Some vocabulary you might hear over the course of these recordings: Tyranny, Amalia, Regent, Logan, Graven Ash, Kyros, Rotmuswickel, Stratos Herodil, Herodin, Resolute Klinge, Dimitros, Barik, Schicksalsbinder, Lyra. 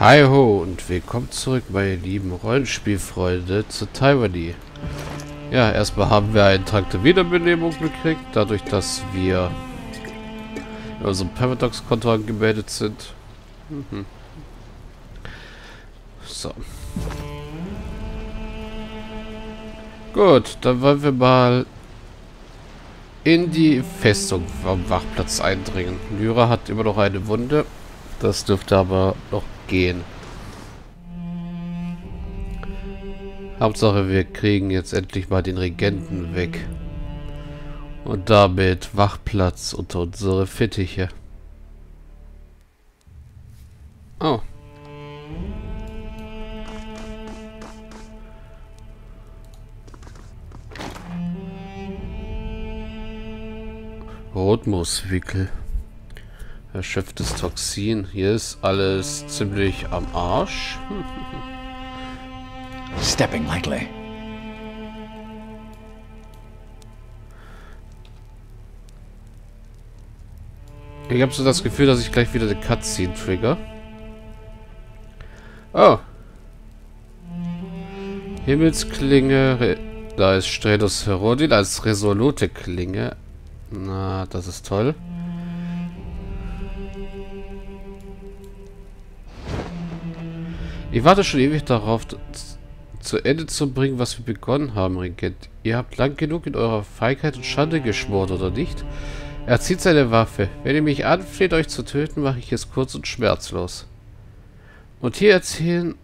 Hi ho und willkommen zurück, meine lieben Rollenspielfreunde, zu Tyranny. Ja, erstmal haben wir einen Trank der Wiederbelebung gekriegt, dadurch, dass wir in unserem Paradox-Konto angemeldet sind. So. Gut, dann wollen wir mal in die Festung am Wachplatz eindringen. Lyra hat immer noch eine Wunde, das dürfte aber noch gehen. Hauptsache, wir kriegen jetzt endlich mal den Regenten weg. Und damit Wachplatz unter unsere Fittiche. Oh. Rotmuswickel. Erschöpftes Toxin. Hier ist alles ziemlich am Arsch. Stepping lightly. Ich habe so das Gefühl, dass ich gleich wieder eine Cutscene trigger. Oh. Himmelsklinge. Da ist Stratos Herodil als Resolute Klinge. Na, das ist toll. Ich warte schon ewig darauf, zu Ende zu bringen, was wir begonnen haben, Regent. Ihr habt lang genug in eurer Feigheit und Schande geschmort, oder nicht? Er zieht seine Waffe. Wenn ihr mich anfleht, euch zu töten, mache ich es kurz und schmerzlos. Und hier erzählen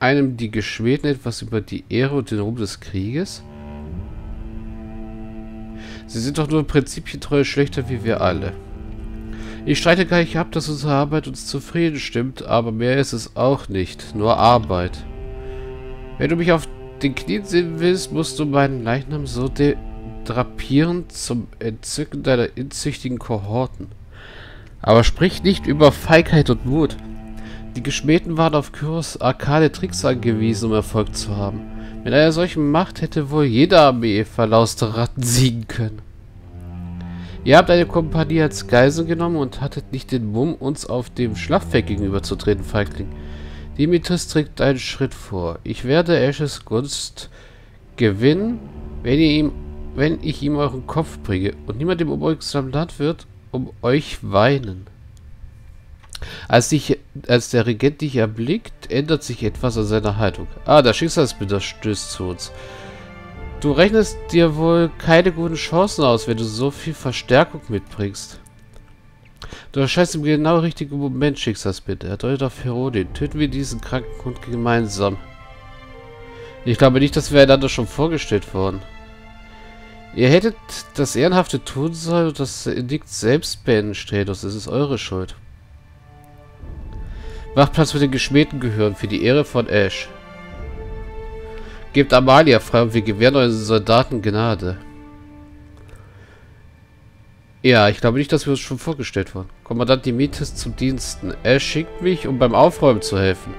einem die Geschmähten etwas über die Ehre und den Ruhm des Krieges? Sie sind doch nur prinzipientreue Schlechter wie wir alle. Ich streite gar nicht ab, dass unsere Arbeit uns zufrieden stimmt, aber mehr ist es auch nicht. Nur Arbeit. Wenn du mich auf den Knien sehen willst, musst du meinen Leichnam so drapieren zum Entzücken deiner inzüchtigen Kohorten. Aber sprich nicht über Feigheit und Mut. Die Geschmähten waren auf Kyros arkade Tricks angewiesen, um Erfolg zu haben. Mit einer solchen Macht hätte wohl jede Armee verlauster Ratten siegen können. Ihr habt eine Kompanie als Geisel genommen und hattet nicht den Mumm, uns auf dem Schlachtfeld gegenüberzutreten, Feigling. Dimitros trägt einen Schritt vor. Ich werde Ashes Gunst gewinnen, wenn ich ihm euren Kopf bringe und niemand im unbeugsamen Land wird um euch weinen. Als der Regent dich erblickt, ändert sich etwas an seiner Haltung. Ah, der Schicksalsbinder stößt zu uns. Du rechnest dir wohl keine guten Chancen aus, wenn du so viel Verstärkung mitbringst. Du erscheinst im genau richtigen Moment, Schicksalsbinder. Er deutet auf Herodin. Töten wir diesen kranken Hund gemeinsam. Ich glaube nicht, dass wir einander schon vorgestellt wurden. Ihr hättet das Ehrenhafte tun sollen und das Edikt selbst beenden, Stratos. Es ist eure Schuld. Macht Platz für den Geschmähten gehören, für die Ehre von Ash. Gebt Amalia frei und wir gewähren euren Soldaten Gnade. Ja, ich glaube nicht, dass wir uns schon vorgestellt wurden. Kommandant Dimitris zum Diensten. Ash schickt mich, um beim Aufräumen zu helfen.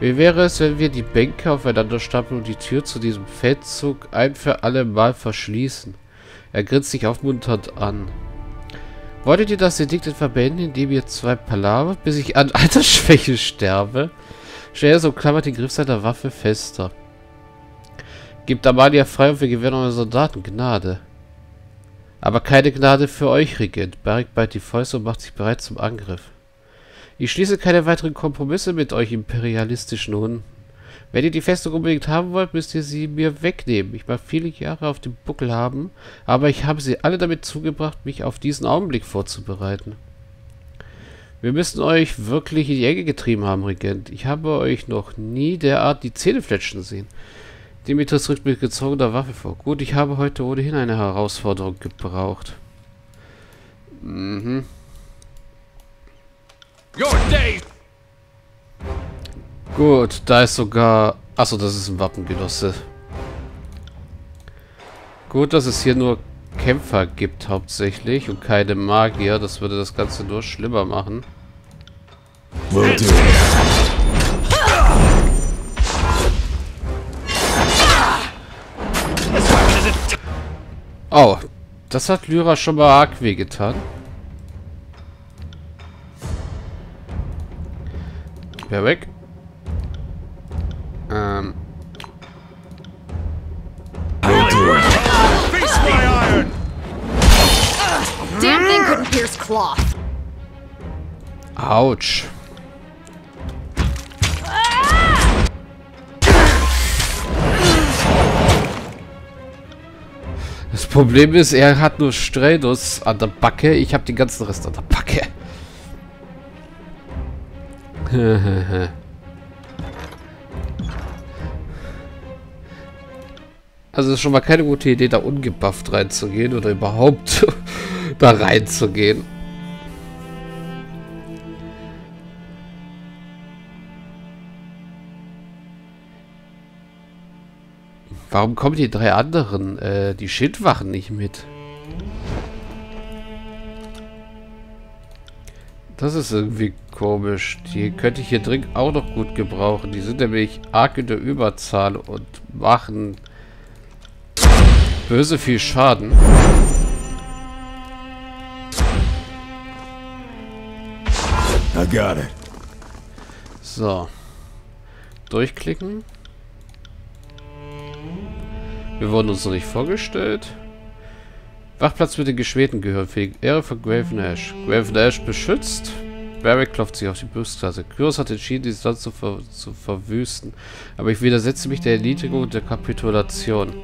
Wie wäre es, wenn wir die Bänke aufeinander stapeln und die Tür zu diesem Feldzug ein für alle Mal verschließen? Er grinst sich aufmunternd an. Wolltet ihr das Edikt etwa beenden, indem ihr zwei Palaver, bis ich an Altersschwäche sterbe? Stratos umklammert den Griff seiner Waffe fester. Gebt Amalia frei und wir gewähren euren Soldaten Gnade. Aber keine Gnade für euch, Regent. Barik ballt die Fäuste und macht sich bereit zum Angriff. Ich schließe keine weiteren Kompromisse mit euch imperialistischen Hunden. Wenn ihr die Festung unbedingt haben wollt, müsst ihr sie mir wegnehmen. Ich mag viele Jahre auf dem Buckel haben, aber ich habe sie alle damit zugebracht, mich auf diesen Augenblick vorzubereiten. Wir müssen euch wirklich in die Enge getrieben haben, Regent. Ich habe euch noch nie derart die Zähne fletschen sehen. Dimitros rückt mit gezogener Waffe vor. Gut, ich habe heute ohnehin eine Herausforderung gebraucht. Gut, da ist sogar... Achso, das ist ein Wappengenosse. Gut, dass es hier nur Kämpfer gibt hauptsächlich und keine Magier. Das würde das Ganze nur schlimmer machen. Oh, das hat Lyra schon mal arg weh getan. Speer weg. Autsch. Das Problem ist, er hat nur Stratos an der Backe. Ich habe den ganzen Rest an der Backe. Also ist schon mal keine gute Idee, da ungebufft reinzugehen oder überhaupt da reinzugehen. Warum kommen die drei anderen, die Schildwachen nicht mit? Das ist irgendwie komisch. Die könnte ich hier dringend auch noch gut gebrauchen. Die sind nämlich arg in der Überzahl und machen böse viel Schaden. I got it. So. Durchklicken. Wir wurden uns noch nicht vorgestellt. Wachplatz mit den geschwäten gehört wegen Ehre von Graven Ash. Graven Ash beschützt. Barik klopft sich auf die Brustklasse. Kyros hat entschieden, dieses Land zu verwüsten. Aber ich widersetze mich der Erniedrigung und der Kapitulation.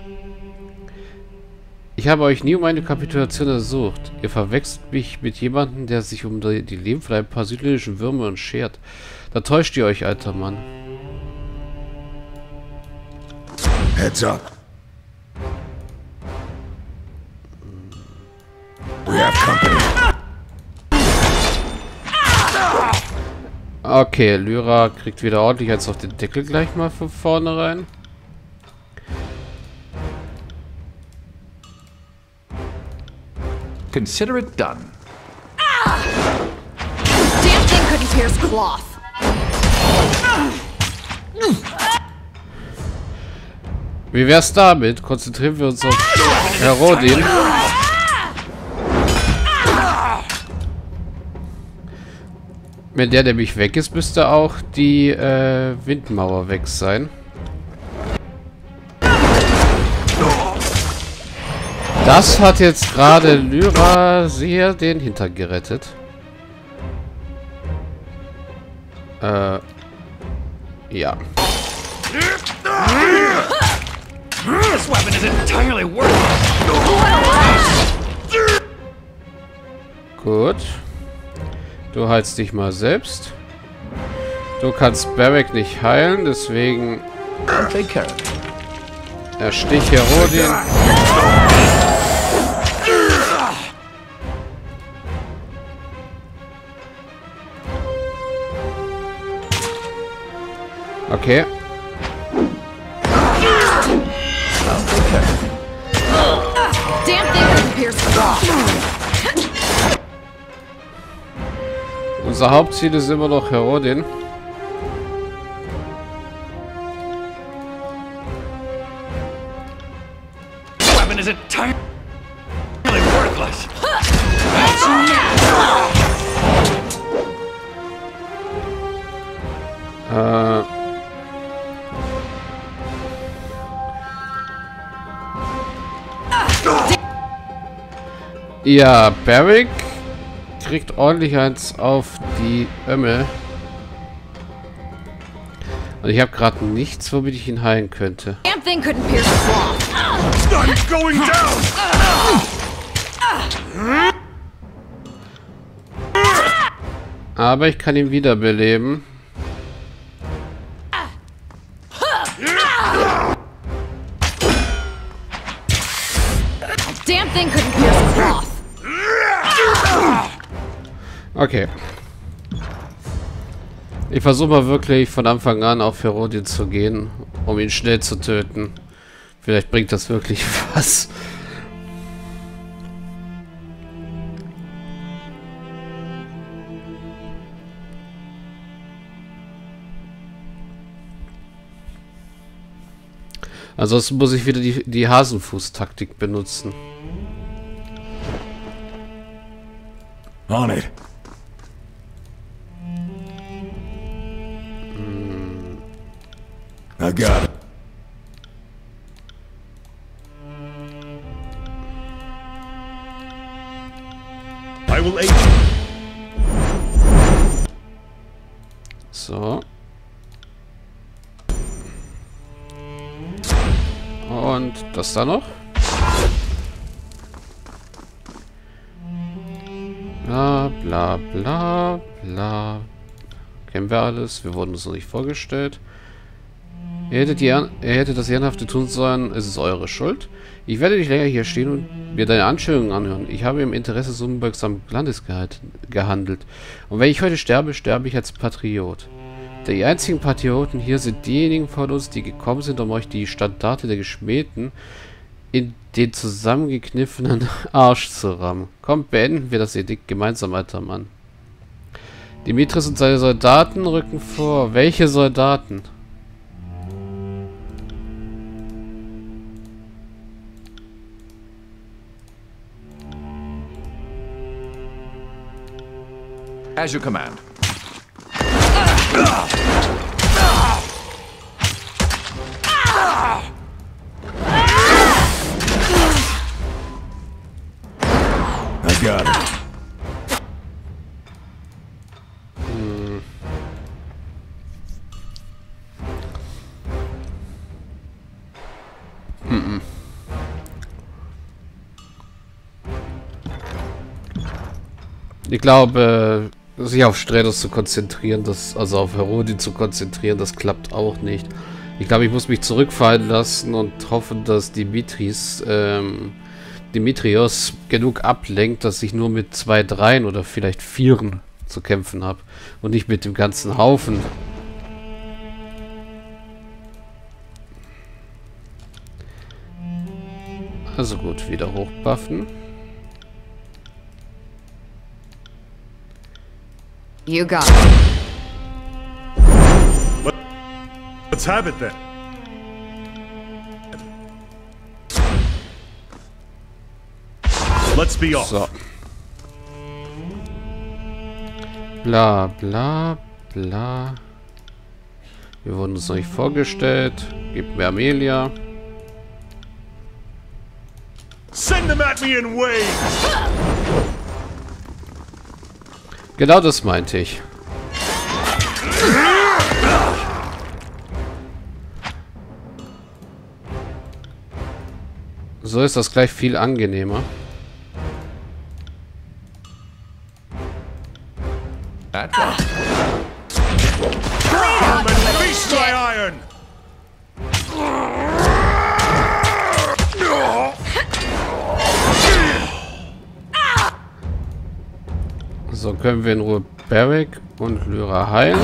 Ich habe euch nie um eine Kapitulation ersucht. Ihr verwechselt mich mit jemandem, der sich um die Leben von ein paar syrischen Würmern schert. Da täuscht ihr euch, alter Mann. Heads up. Okay, Lyra kriegt wieder ordentlich jetzt auf den Deckel gleich mal von vorne rein. Consider it done. Damn thing couldn't pierce cloth. Wie wär's damit? Konzentrieren wir uns auf Herodin. Wenn der nämlich weg ist, müsste auch die Windmauer weg sein. Das hat jetzt gerade Lyra sehr den Hintern gerettet. Ja. Gut. Du heilst dich mal selbst. Du kannst Barik nicht heilen, deswegen... Erstich Herodin. Okay. Unser Hauptziel ist immer noch Herodin. Ja, Barik kriegt ordentlich eins auf die Ömmel. Und ich habe gerade nichts, womit ich ihn heilen könnte. Aber ich kann ihn wiederbeleben. Okay. Ich versuche mal wirklich von Anfang an auf Herodin zu gehen, um ihn schnell zu töten. Vielleicht bringt das wirklich was. Ansonsten muss ich wieder die Hasenfuß-Taktik benutzen. On it. I got it. I will aid you. So. Und das da noch. Bla bla bla bla. Kennen wir alles, wir wurden uns noch nicht vorgestellt. Er hätte das Ehrenhafte tun sollen, es ist eure Schuld. Ich werde nicht länger hier stehen und mir deine Anschuldigungen anhören. Ich habe im Interesse des unbeugsamen Landes gehandelt. Und wenn ich heute sterbe, sterbe ich als Patriot. Die einzigen Patrioten hier sind diejenigen von uns, die gekommen sind, um euch die Standarte der Geschmähten in den zusammengekniffenen Arsch zu rammen. Kommt, beenden wir das Edikt gemeinsam, alter Mann. Dimitris und seine Soldaten rücken vor. Welche Soldaten? As you command. I got it. Ich glaube, sich auf Stratos zu konzentrieren, also auf Herodin zu konzentrieren, das klappt auch nicht. Ich glaube, ich muss mich zurückfallen lassen und hoffen, dass Dimitrios genug ablenkt, dass ich nur mit 2, 3 oder vielleicht 4 zu kämpfen habe und nicht mit dem ganzen Haufen. Also gut, wieder hochbuffen. You got it. Let's have it then. Let's be off. So. Bla bla bla. Wir wurden uns noch nicht vorgestellt. Gib mir Amalia. Send them at me in waves. Genau das meinte ich. So ist das gleich viel angenehmer. So können wir in Ruhe Barik und Lyra heilen.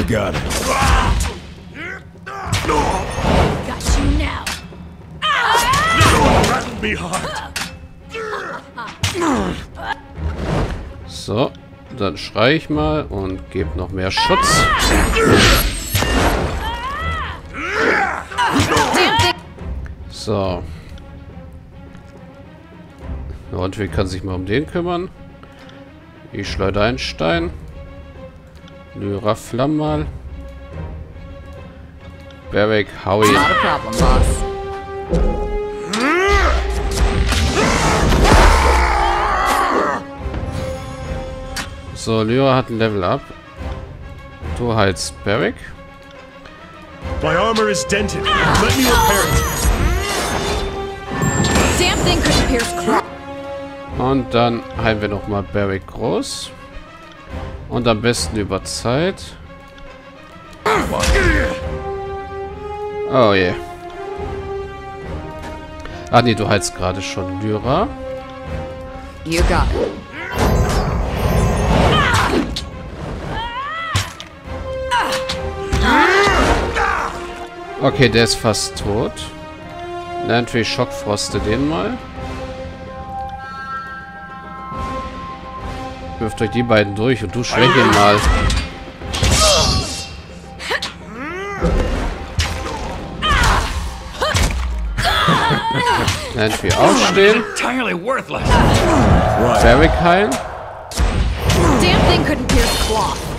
So, dann schrei ich mal und gebe noch mehr Schutz. So. Und wir können sich mal um den kümmern. Ich schleudere einen Stein. Lyra, flamm mal. Barik, hau ihn. So, Lyra hat ein Level up. Du heilst Barik. My armor is dented. Let me repair it. Damn thing could pierce crap. Und dann heilen wir nochmal Barik groß. Und am besten über Zeit. Oh je. Yeah. Ah ne, du heilst gerade schon Lyra. Okay, der ist fast tot. Natürlich schockfroste den mal. Wirft euch die beiden durch und du schwäche mal. Nein, wir aufstehen. Barik heilen. Damn thing couldn't pierce cloth.